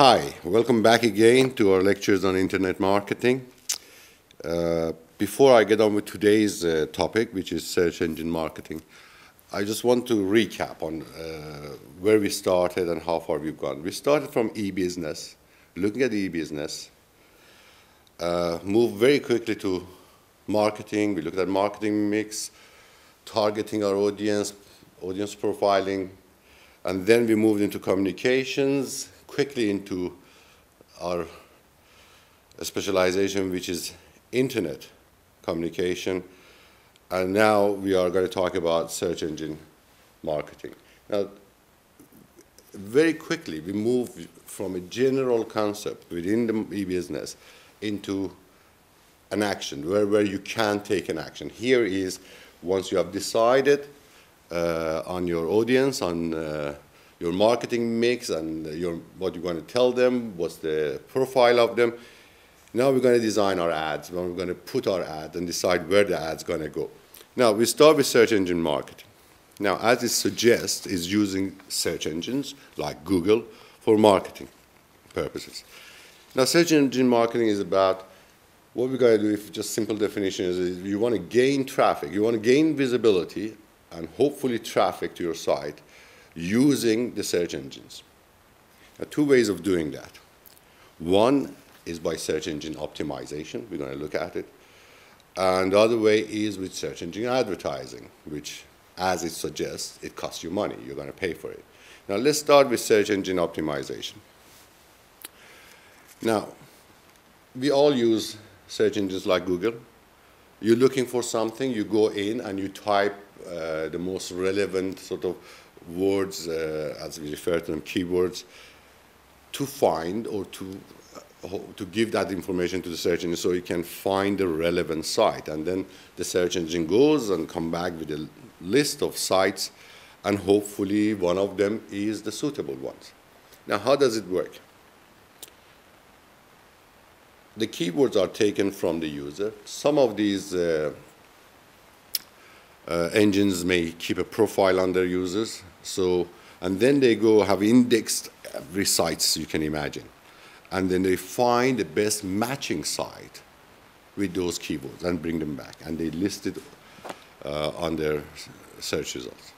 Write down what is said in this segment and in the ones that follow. Hi, welcome back again to our lectures on internet marketing. Before I get on with today's topic, which is search engine marketing, I just want to recap on where we started and how far we've gone. We started from e-business, looking at e-business, moved very quickly to marketing. We looked at marketing mix, targeting our audience, audience profiling, and then we moved into communications, quickly into our specialization, which is internet communication. And now we are going to talk about search engine marketing. Now, very quickly, we move from a general concept within the e-business into an action, where you can take an action. Here is, once you have decided on your audience, on your marketing mix and what you're going to tell them, what's the profile of them. Now we're going to design our ads, we're going to put our ad and decide where the ad's going to go. Now we start with search engine marketing. Now as it suggests, is using search engines like Google for marketing purposes. Now search engine marketing is about what we're going to do. If just simple definition is you want to gain traffic, you want to gain visibility and hopefully traffic to your site using the search engines. There are two ways of doing that. One is by search engine optimization. We're going to look at it. And the other way is with search engine advertising, which, as it suggests, it costs you money. You're going to pay for it. Now, let's start with search engine optimization. Now, we all use search engines like Google. You're looking for something. You go in and you type the most relevant sort of words, as we refer to them, keywords, to find or to give that information to the search engine so you can find the relevant site. And then the search engine goes and come back with a list of sites, and hopefully one of them is the suitable ones. Now, how does it work? The keywords are taken from the user. Some of these engines may keep a profile on their users, and then they go have indexed every sites you can imagine, and then they find the best matching site with those keywords and bring them back, and they list it on their search results.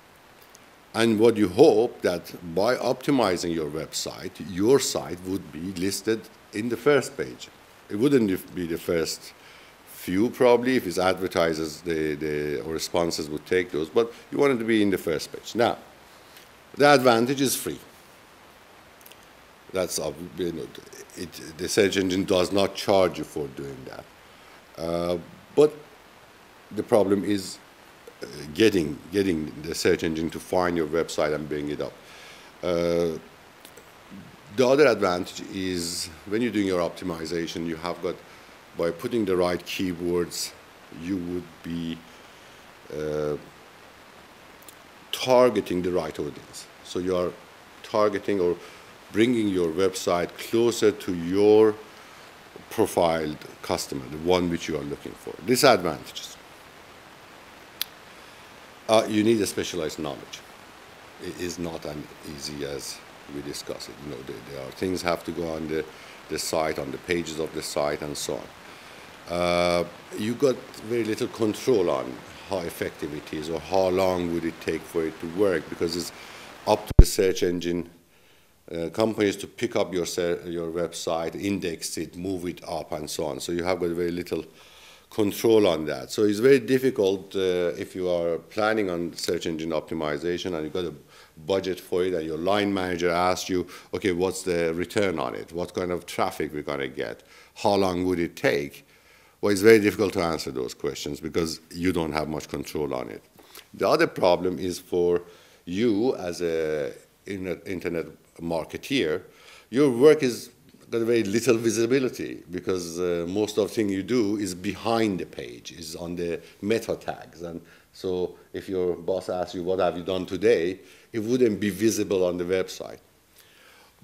And what you hope that by optimizing your site would be listed in the first page. It wouldn't be the first few, probably. If it's advertisers, or sponsors would take those, but you want it to be in the first page. Now, the advantage is free. That's the search engine does not charge you for doing that. But the problem is getting the search engine to find your website and bring it up. The other advantage is when you're doing your optimization, you have got, by putting the right keywords, you would be targeting the right audience. So you are targeting or bringing your website closer to your profiled customer, the one which you are looking for. Disadvantages. You need a specialized knowledge. It is not as easy as we discuss it. You know, there are things have to go on the site, on the pages of the site, and so on. You got very little control on how effective it is or how long would it take for it to work, because it's up to the search engine companies to pick up your website, index it, move it up, and so on. So you have got very little control on that. So it's very difficult if you are planning on search engine optimization and you've got a budget for it and your line manager asks you, okay, what's the return on it? What kind of traffic we're going to get? How long would it take? Well, it's very difficult to answer those questions because you don't have much control on it. The other problem is for you as an internet marketeer, your work is got very little visibility because most of the thing you do is behind the page, is on the meta tags. And so if your boss asks you, what have you done today? It wouldn't be visible on the website.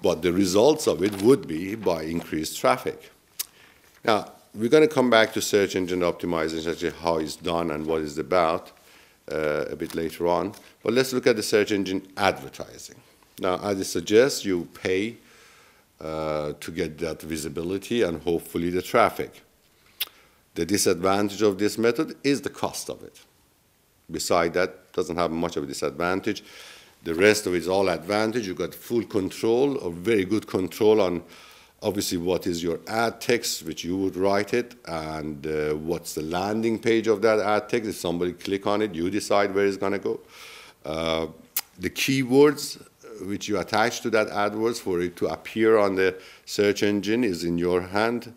But the results of it would be by increased traffic. Now, we're going to come back to search engine optimization, actually how it's done and what it's about a bit later on. But let's look at the search engine advertising. Now, as it suggests, you pay to get that visibility and hopefully the traffic. The disadvantage of this method is the cost of it. Beside that, doesn't have much of a disadvantage. The rest of it is all advantage. You've got full control or very good control on obviously what is your ad text, which you would write it, and what's the landing page of that ad text. If somebody click on it, you decide where it's going to go. The keywords which you attach to that AdWords for it to appear on the search engine is in your hand.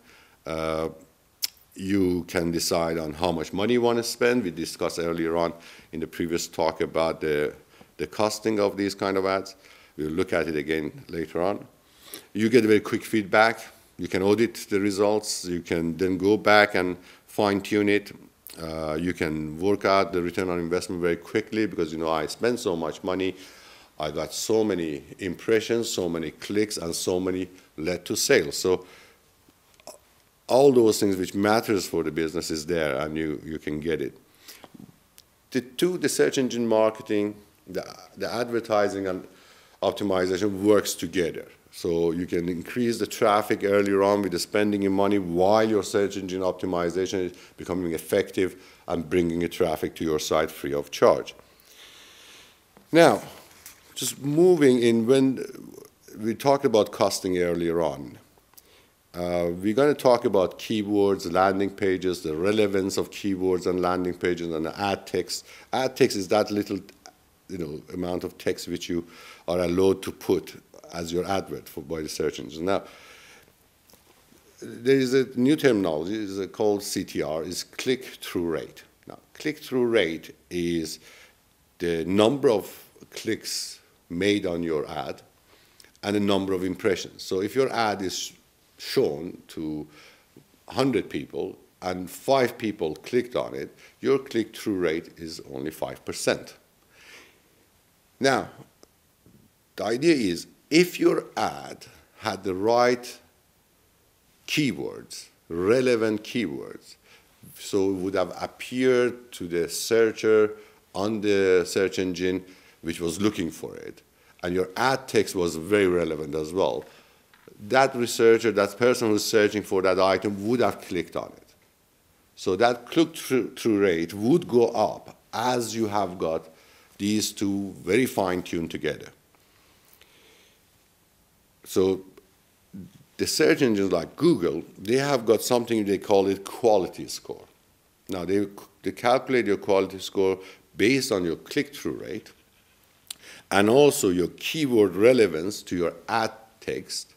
You can decide on how much money you want to spend. We discussed earlier on in the previous talk about the costing of these kind of ads. We'll look at it again later on. You get very quick feedback. You can audit the results. You can then go back and fine-tune it. You can work out the return on investment very quickly because, you know, I spent so much money. I got so many impressions, so many clicks, and so many led to sales. So all those things which matters for the business is there, and you can get it. The search engine marketing, the advertising and optimization works together. So you can increase the traffic earlier on with the spending in money while your search engine optimization is becoming effective and bringing the traffic to your site free of charge. Now, just moving in, when we talked about costing earlier on, we're going to talk about keywords, landing pages, the relevance of keywords and landing pages, and the ad text. Ad text is that little, you know, amount of text which you are allowed to put as your advert by the search engine. Now, there is a new terminology. It's called CTR. It's click-through rate. Now, click-through rate is the number of clicks made on your ad and the number of impressions. So if your ad is shown to 100 people and 5 people clicked on it, your click-through rate is only 5%. Now, the idea is if your ad had the right keywords, relevant keywords, so it would have appeared to the searcher on the search engine which was looking for it, and your ad text was very relevant as well, that researcher, that person who's searching for that item would have clicked on it. So that click-through rate would go up as you have got these two very fine-tuned together. So the search engines like Google, they have got something they call it quality score. Now, they calculate your quality score based on your click-through rate, and also your keyword relevance to your ad text,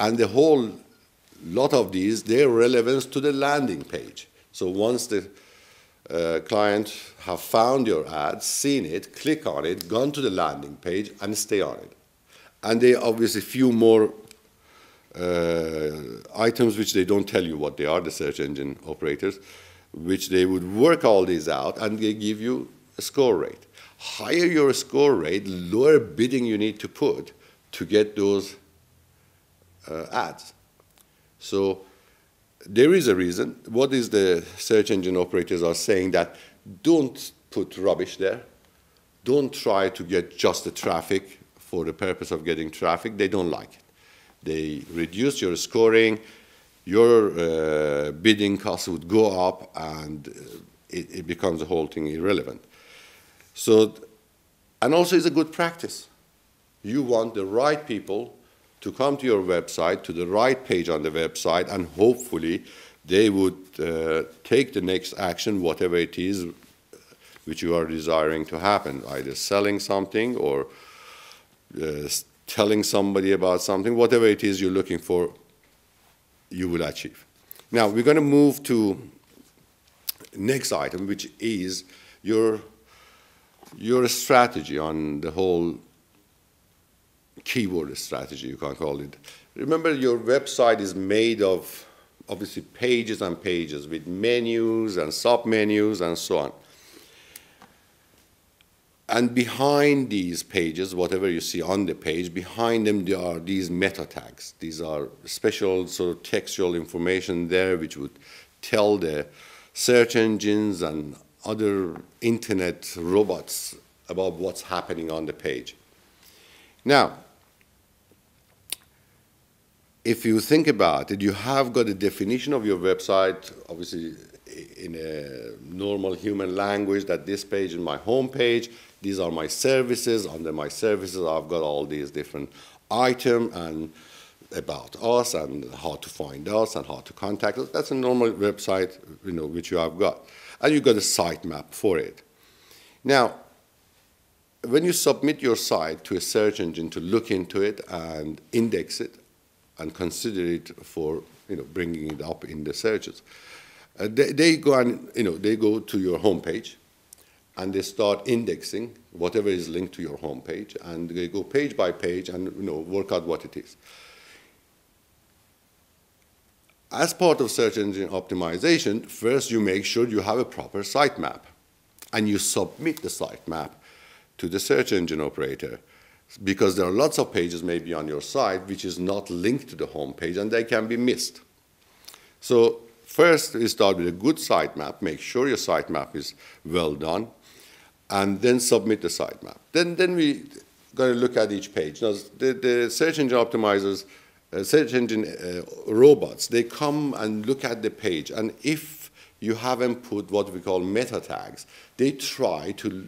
and the whole lot of these, their relevance to the landing page. So once the client have found your ad, seen it, click on it, gone to the landing page, and stay on it. And they obviously few more items which they don't tell you what they are, the search engine operators, which they would work all these out, and they give you a score rate. Higher your score rate, lower bidding you need to put to get those ads. So there is a reason. What is the search engine operators are saying that don't put rubbish there. Don't try to get just the traffic for the purpose of getting traffic. They don't like it. They reduce your scoring. Your bidding costs would go up, and it becomes the whole thing irrelevant. So, and also it's a good practice. You want the right people to come to your website, to the right page on the website, and hopefully they would take the next action, whatever it is which you are desiring to happen, either selling something or telling somebody about something. Whatever it is you're looking for, you will achieve. Now, we're going to move to next item, which is your strategy on the whole keyword strategy, you can call it. Remember, your website is made of, obviously, pages and pages with menus and sub-menus and so on. And behind these pages, whatever you see on the page, behind them there are these meta tags. These are special sort of textual information there which would tell the search engines and other internet robots about what's happening on the page. Now, if you think about it, you have got a definition of your website, obviously in a normal human language, that this page is my home page, these are my services, under my services I've got all these different items and about us and how to find us and how to contact us. That's a normal website, you know, which you have got. And you've got a sitemap for it. Now, when you submit your site to a search engine to look into it and index it and consider it for, you know, bringing it up in the searches, they go and, you know, they go to your homepage and they start indexing whatever is linked to your homepage, and they go page by page and, you know, work out what it is. As part of search engine optimization, first you make sure you have a proper sitemap, and you submit the sitemap to the search engine operator, because there are lots of pages maybe on your site which is not linked to the home page and they can be missed. So first you start with a good sitemap, make sure your sitemap is well done, and then submit the sitemap. Then we're going to look at each page. Now, the search engine optimizers, search engine robots, they come and look at the page, and if you haven't put what we call meta tags, they try to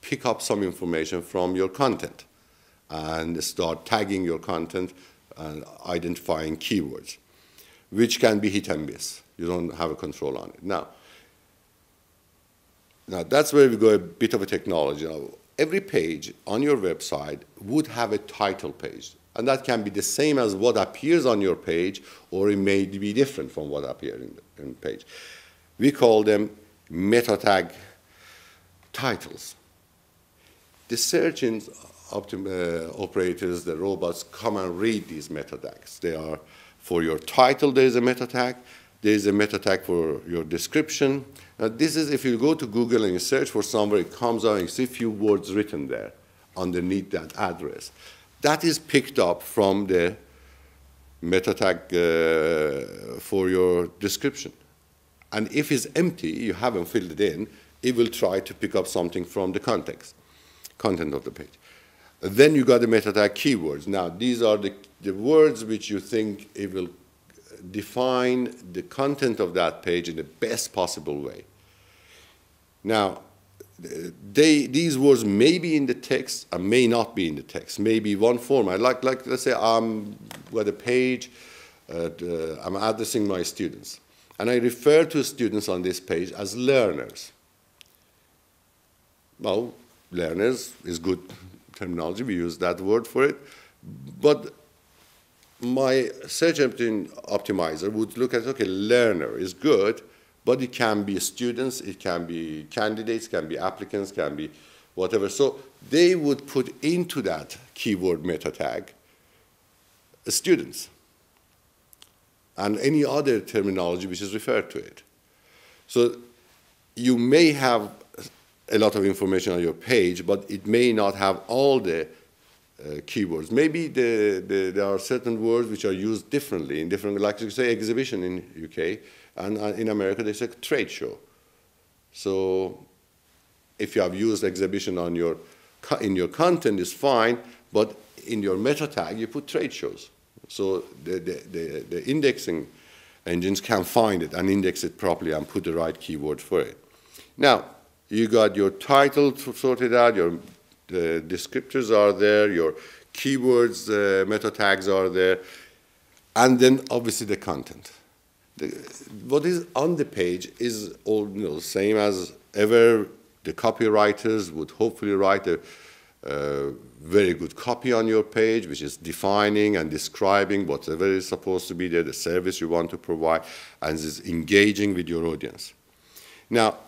pick up some information from your content and start tagging your content and identifying keywords, which can be hit and miss. You don't have a control on it. Now that's where we go a bit of a technology. Now, every page on your website would have a title page. And that can be the same as what appears on your page, or it may be different from what appears in the page. We call them meta tag titles. The search engine operators, the robots, come and read these meta tags. They are, for your title, there is a meta tag. There is a meta tag for your description. Now, this is, if you go to Google and you search for somewhere, it comes out and you see a few words written there underneath that address. That is picked up from the meta tag for your description. And if it's empty, you haven't filled it in, it will try to pick up something from the content of the page. Then you got the meta tag keywords. Now, these are the words which you think it will define the content of that page in the best possible way. Now, these words may be in the text and may not be in the text, maybe one format. Like let's say I'm got a page, I'm addressing my students, and I refer to students on this page as learners. Well, learners is good terminology, we use that word for it, but my search engine optimizer would look at, okay, learner is good, but it can be students, it can be candidates, can be applicants, can be whatever. So they would put into that keyword meta tag students and any other terminology which is referred to it. So you may have a lot of information on your page, but it may not have all the keywords. Maybe there are certain words which are used differently in different, like you say, exhibition in UK, and in America they say trade show. So if you have used exhibition on your in your content, it's fine, but in your meta tag you put trade shows. So the indexing engines can find it and index it properly and put the right keyword for it. Now you got your title sorted out, your the descriptors are there, your keywords, meta tags are there, and then obviously the content. What is on the page is all, you know, same as ever. The copywriters would hopefully write a very good copy on your page, which is defining and describing whatever is supposed to be there, the service you want to provide, and is engaging with your audience. Now,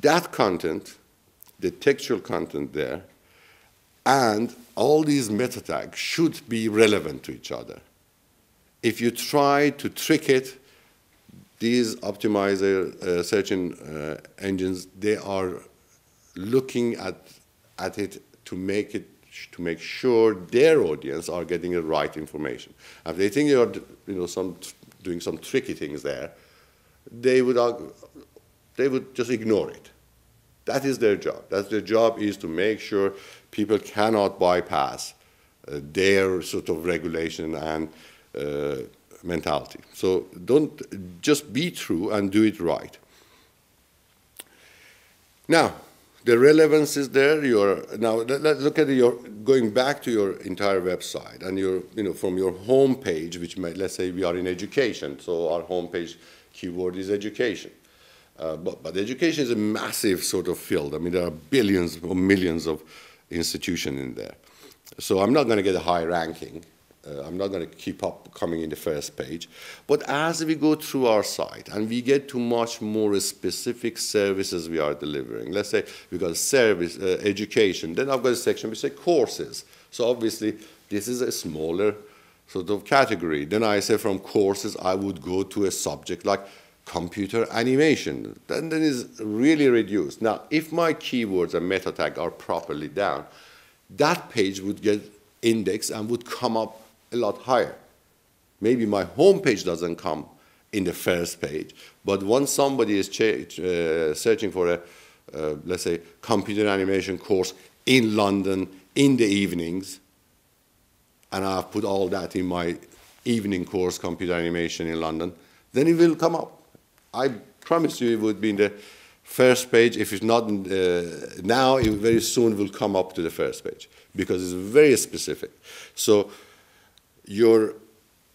that content, the textual content there, and all these meta tags should be relevant to each other. If you try to trick it, these optimizer search engines, they are looking at it to make sure their audience are getting the right information. If they think you're, you know, doing some tricky things there, they would just ignore it. That is their job. That's their job, is to make sure people cannot bypass their sort of regulation and mentality. So don't just be true and do it right. Now, the relevance is there. Now let's look at your going back to your entire website and your from your home page, which might, let's say we are in education, so our home page keyword is education. But education is a massive sort of field. I mean, there are billions or millions of institutions in there. So I'm not going to get a high ranking. I'm not going to keep up coming in the first page. But as we go through our site and we get to much more specific services we are delivering, let's say we've got service, education, then I've got a section which says courses. So obviously this is a smaller sort of category. Then I say from courses I would go to a subject like computer animation. Then is really reduced. Now, if my keywords and meta tag are properly down, that page would get indexed and would come up a lot higher. Maybe my home page doesn't come in the first page, but once somebody is searching for a, let's say, computer animation course in London in the evenings, and I've put all that in my evening course, computer animation in London, then it will come up. I promise you it would be in the first page. If it's not now, it very soon will come up to the first page because it's very specific. So your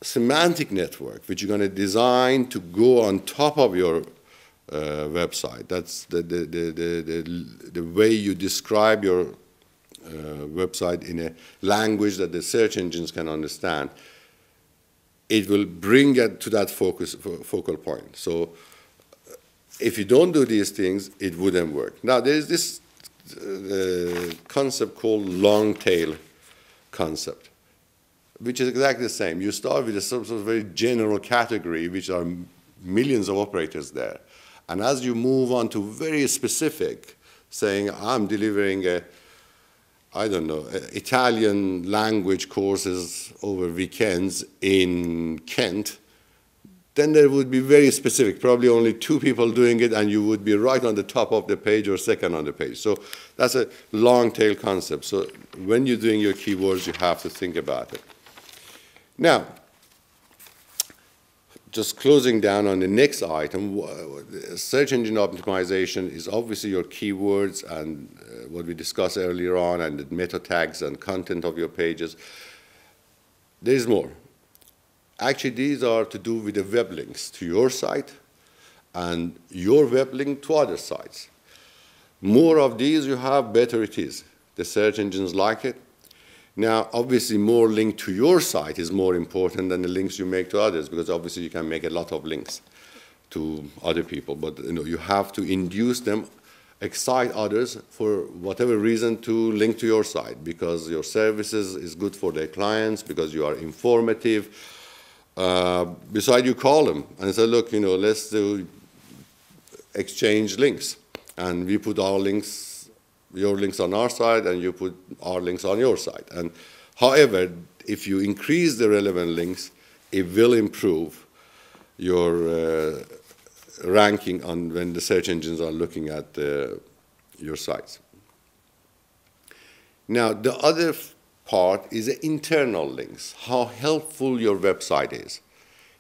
semantic network, which you're going to design to go on top of your website, that's the way you describe your website in a language that the search engines can understand. It will bring it to that focal point. So if you don't do these things, it wouldn't work. Now, there is this concept called long tail concept, which is exactly the same. You start with a sort of very general category, which are millions of operators there. And as you move on to very specific, saying, I'm delivering a, I don't know, Italian language courses over weekends in Kent, then there would be very specific, probably only 2 people doing it, and you would be right on the top of the page or second on the page. So that's a long tail concept. So when you're doing your keywords, you have to think about it. Now, just closing down on the next item, search engine optimization is obviously your keywords and what we discussed earlier on, and the meta tags and content of your pages. There's more. Actually, these are to do with the web links to your site and your web link to other sites. More of these you have, better it is. The search engines like it. Now, obviously, more link to your site is more important than the links you make to others, because obviously you can make a lot of links to other people, but you have to induce them, excite others for whatever reason to link to your site, because your services is good for their clients, because you are informative. Besides, you call them and say, look, let's do exchange links, and we put our links, your links on our side, and you put our links on your side. And however, if you increase the relevant links, it will improve your ranking on when the search engines are looking at your sites. Now, the other part is the internal links, how helpful your website is.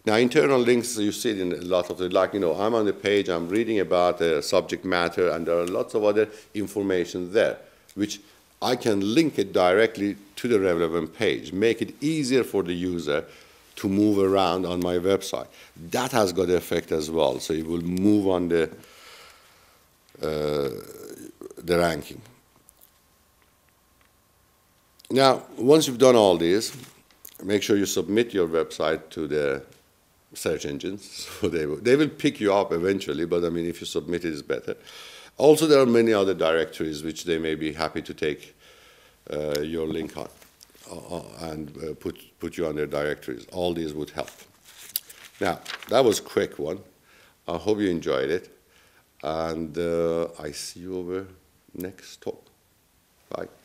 Now, internal links, you see it in a lot of it, like, I'm on the page, I'm reading about the subject matter, and there are lots of other information there, which I can link it directly to the relevant page, make it easier for the user to move around on my website. That has got an effect as well, so it will move on the ranking. Now, once you've done all this, make sure you submit your website to the search engines, so they will pick you up eventually, but I mean, if you submit it, it's better. Also, there are many other directories which they may be happy to take your link on and put you on their directories. All these would help. Now, that was a quick one. I hope you enjoyed it, and I see you over next talk. Bye.